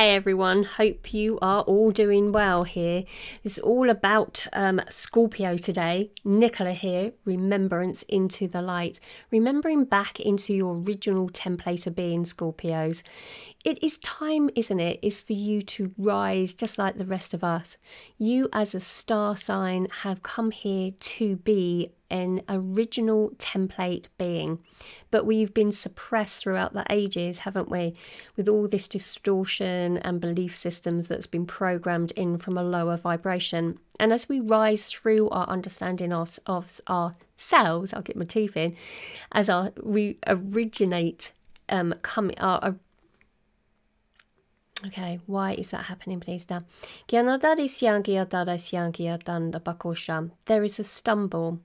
Hey everyone, hope you are all doing well here. This is all about Scorpio today. Nicola here, remembrance into the light. Remembering back into your original template of being, Scorpios. It is time, isn't it? It's for you to rise just like the rest of us. You as a star sign have come here to be an original template being, but we've been suppressed throughout the ages, haven't we, with all this distortion and belief systems that's been programmed in from a lower vibration. And as we rise through our understanding of ourselves, I'll get my teeth in, as okay, why is that happening, please, now? There is a stumble.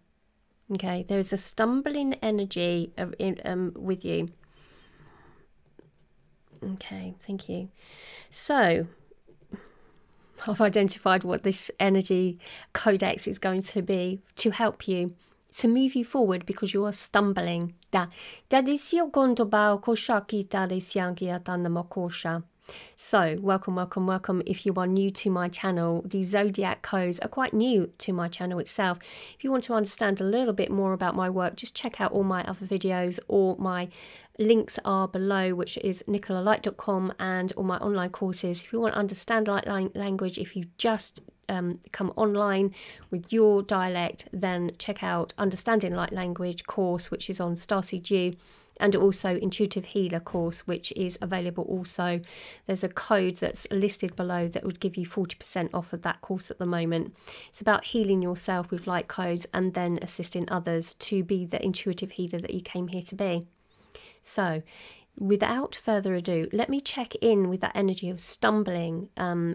Okay, there is a stumbling energy with you. Okay, thank you. So, I've identified what this energy codex is going to be to help you, to move you forward because you are stumbling. So, welcome, welcome, welcome. If you are new to my channel, the zodiac codes are quite new to my channel itself. If you want to understand a little bit more about my work, just check out all my other videos, or my links are below, which is nicolalight.com, and all my online courses. If you want to understand light language, if you just come online with your dialect, then check out Understanding Light Language course, which is on StarseedU, and also Intuitive Healer course, which is available also. There's a code that's listed below that would give you 40% off of that course at the moment. It's about healing yourself with light codes and then assisting others to be the intuitive healer that you came here to be. So, without further ado, let me check in with that energy of stumbling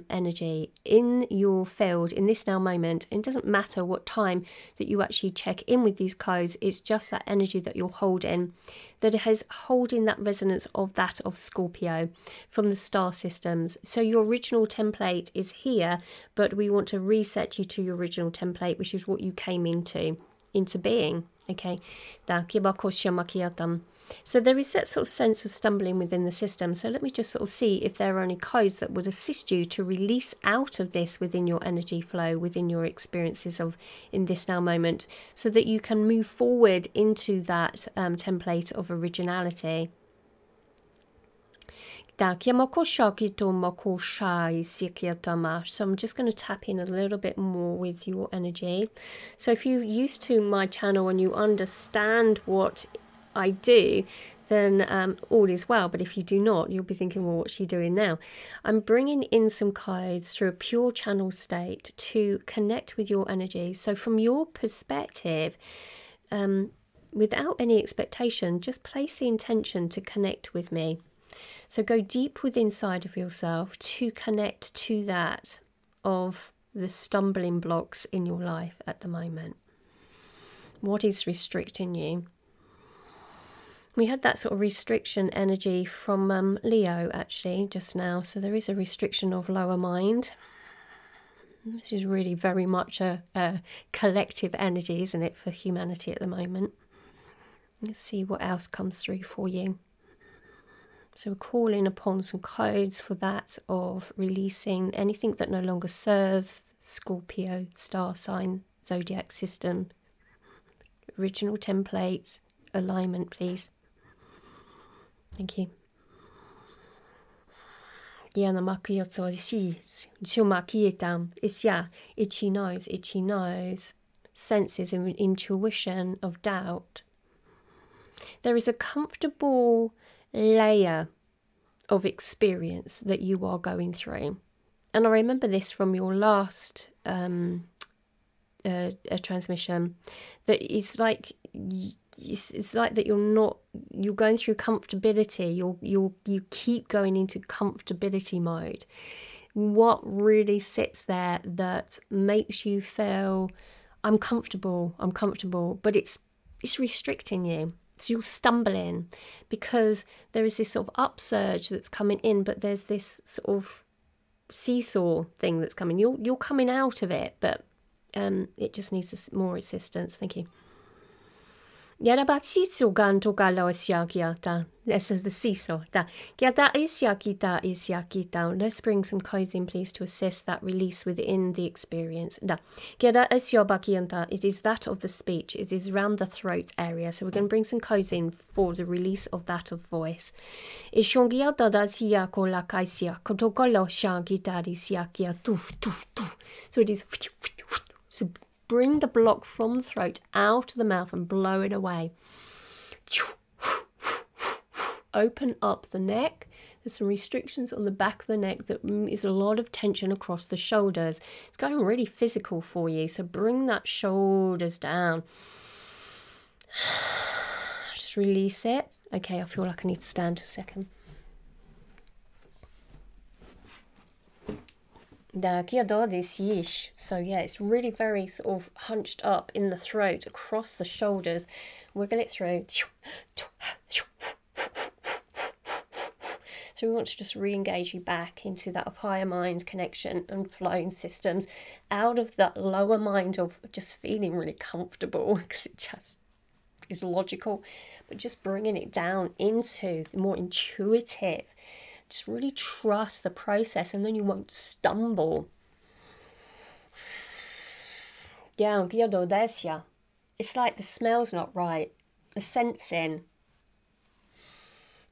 energy in your field in this now moment. It doesn't matter what time that you actually check in with these codes, it's just that energy that you're holding, that has holding that resonance of that of Scorpio from the star systems. So your original template is here, but we want to reset you to your original template, which is what you came into being. Okay, so there is that sort of sense of stumbling within the system. So let me just sort of see if there are any codes that would assist you to release out of this within your energy flow, within your experiences of in this now moment, so that you can move forward into that template of originality. So I'm just going to tap in a little bit more with your energy. So if you're used to my channel and you understand what I do, then all is well. But if you do not, you'll be thinking, well, what's she doing now? I'm bringing in some codes through a pure channel state to connect with your energy. So from your perspective, without any expectation, just place the intention to connect with me. So go deep within inside of yourself to connect to that of the stumbling blocks in your life at the moment. What is restricting you? We had that sort of restriction energy from Leo actually just now. So there is a restriction of lower mind. This is really very much a collective energy, isn't it, for humanity at the moment. Let's see what else comes through for you. So we're calling upon some codes for that of releasing anything that no longer serves Scorpio star sign zodiac system. Original template alignment, please. Thank you. Itchy nose, senses and intuition of doubt. There is a comfortable layer of experience that you are going through, and I remember this from your last transmission, that it's like that you're going through comfortability, you keep going into comfortability mode. What really sits there that makes you feel I'm comfortable, I'm comfortable, but it's restricting you. So you're stumbling because there is this sort of upsurge that's coming in, but there's this sort of seesaw thing that's coming. You're coming out of it, but it just needs more assistance. Thank you. Yarabak sisu gantukala osyakiata. This is the siso. Da. Gyata isyakita isyakita. Let's bring some codes in, please, to assess that release within the experience. Da. Gyata isyobakianta. It is that of the speech. It is round the throat area. So we're going to bring some codes in for the release of that of voice. Ishongiata da siyakola kaisya. Kotokolo shagita isyakia. Tuf, tuf, tuf. So it is. So bring the block from the throat out of the mouth and blow it away. Open up the neck. There's some restrictions on the back of the neck. That is a lot of tension across the shoulders. It's going really physical for you. So bring that shoulders down. Just release it. Okay, I feel like I need to stand a second. So yeah, it's really very sort of hunched up in the throat, across the shoulders. Wiggle it through. So we want to just re-engage you back into that of higher mind connection and flowing systems, out of that lower mind of just feeling really comfortable because it just is logical, but just bringing it down into the more intuitive. Just really trust the process, and then you won't stumble. It's like the smell's not right, the sensing,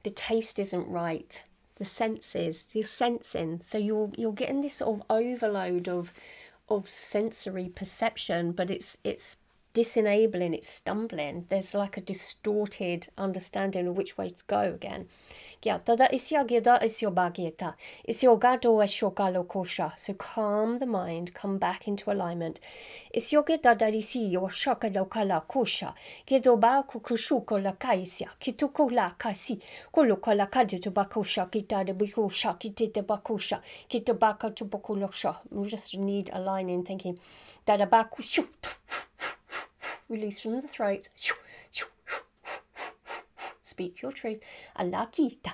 the taste isn't right, the senses, the sensing. So you're getting this sort of overload of sensory perception, but it's disenabling, it's stumbling. There's like a distorted understanding of which way to go again. So calm the mind, come back into alignment. We just need aligning thinking. Release from the throat. Speak your truth. Alakita.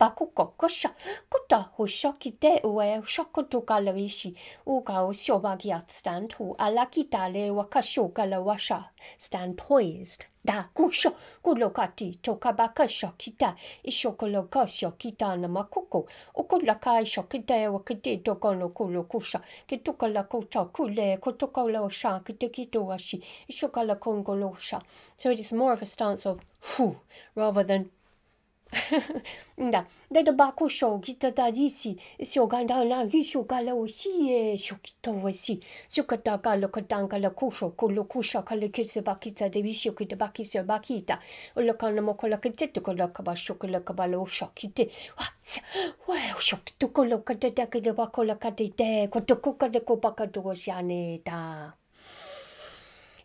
Bakukokosha. Kuta hoshokite ue shokotokaloishi. Uga oshobagiat. Stand tall. Alakita le wakashokalawasha. Stand poised. Da kusho. Kulokati. Tokabaka shokita. Ishokoloka shokita namakoko. Okolakai shokite wakite tokono kolokusha. Kitokalakota kule. Kotokalosha. Kitekitoashi. Ishokalakonkolosha. So it is more of a stance of whew, rather than it's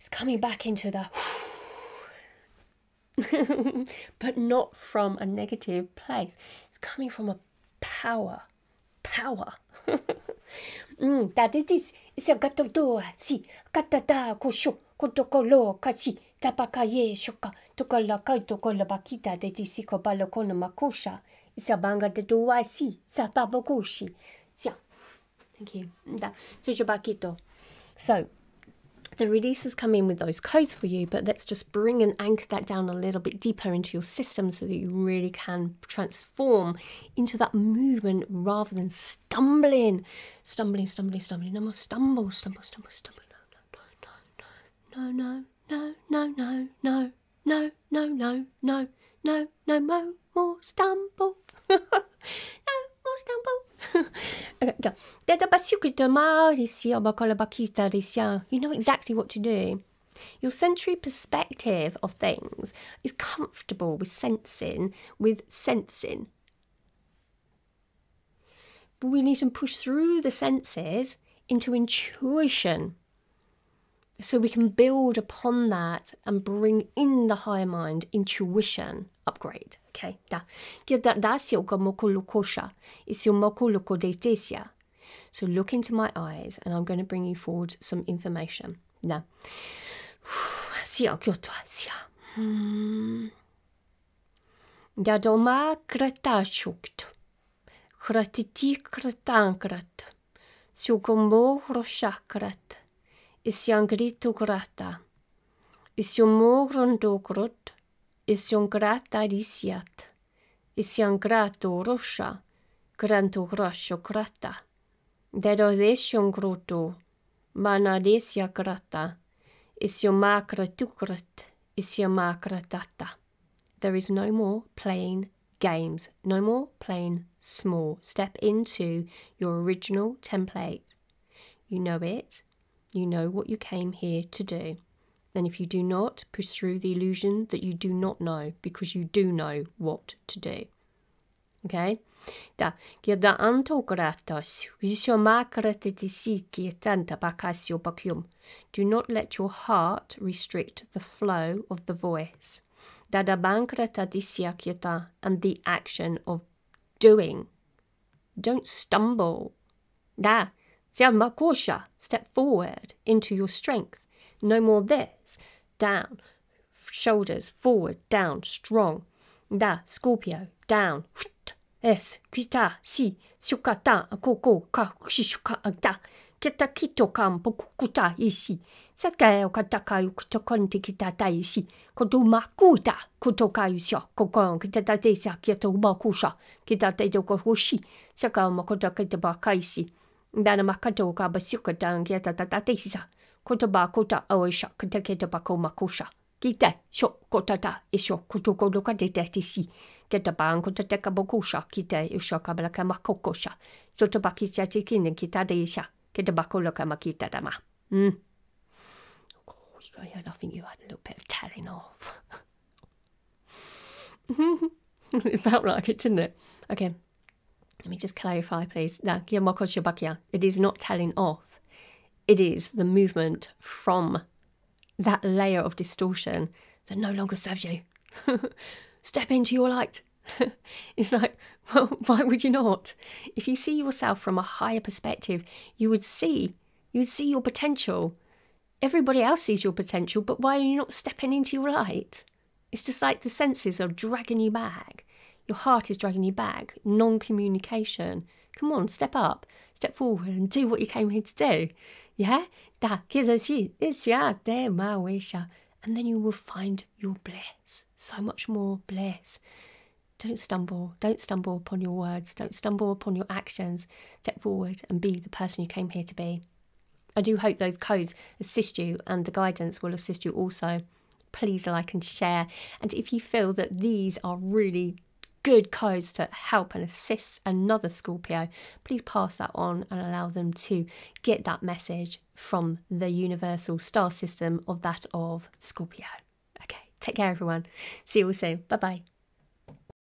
coming back into the but not from a negative place. It's coming from a power. That it is. It's a gatodoa. Si katata kusho kotokolo kachi tapakaye shoka tokola kai tokola bakita de tisiko balokona makosha. It's a banga de doa si sapabokoshi. Thank you. So the releases come in with those codes for you, but let's just bring and anchor that down a little bit deeper into your system so that you really can transform into that movement rather than stumbling. No more stumble. No more stumble. You know exactly what to do. Your sensory perspective of things is comfortable with sensing, But we need to push through the senses into intuition, so we can build upon that and bring in the higher mind, intuition, upgrade. Okay, da. So look into my eyes, and I'm going to bring you forward some information. Now, Isiom mogron dogrod, isiom grata irisiat, isiom grato rosha, granto grasho grata. Dero desion groto, mana desia grata, isiom macra tucrat, isiom macra tata. There is no more playing games, no more playing small. Step into your original template. You know it, you know what you came here to do. And if you do not, push through the illusion that you do not know, because you do know what to do. Okay? Da gyda anto gratos, visio makratetisiki etanta bakasio bakium. Do not let your heart restrict the flow of the voice. Dada bankratadisiakieta, and the action of doing. Don't stumble. Da siama kosha, step forward into your strength. No more this. Down. Shoulders forward. Down. Strong. Da. Scorpio. Down. Es. Kita. Si. Sukata. Koko. Ka. Shishuka. Da. Kita kito kam. Pokukuta. Isi. Sakai. Okataka. Yukutokonti. Kitata. Isi. Koto makuta. Kotoka. Yusha. Kokon. Kitata. Desa. Kito. Makusha. Kitata. Doko. Hoshi. Saka. Makota. Kitabaka. Isi. Dana. Makato. Kabasuka. Dan. Kitata. Desa. Kotoba kota oisha kataketa bako makosha. Kita sho kotata isho kotoko doka detesi. Ketaban kotateka bokosha kita isho kablaka makokosha. Sotobaki satikin and kita deisha. Ketabako loka makita dama. Oh, you got here laughing. You had a little bit of telling off. It felt like it, didn't it? Okay. Let me just clarify, please. It is not telling off. It is the movement from that layer of distortion that no longer serves you. Step into your light. It's like, well, why would you not? If you see yourself from a higher perspective, you would see your potential. Everybody else sees your potential, but why are you not stepping into your light? It's just like the senses are dragging you back. Your heart is dragging you back. Non-communication. Come on, step up, step forward and do what you came here to do. Yeah? And then you will find your bliss. So much more bliss. Don't stumble. Don't stumble upon your words. Don't stumble upon your actions. Step forward and be the person you came here to be. I do hope those codes assist you and the guidance will assist you also. Please like and share. And if you feel that these are really good codes to help and assist another Scorpio, please pass that on and allow them to get that message from the universal star system of that of Scorpio. Okay, take care everyone. See you all soon. Bye bye.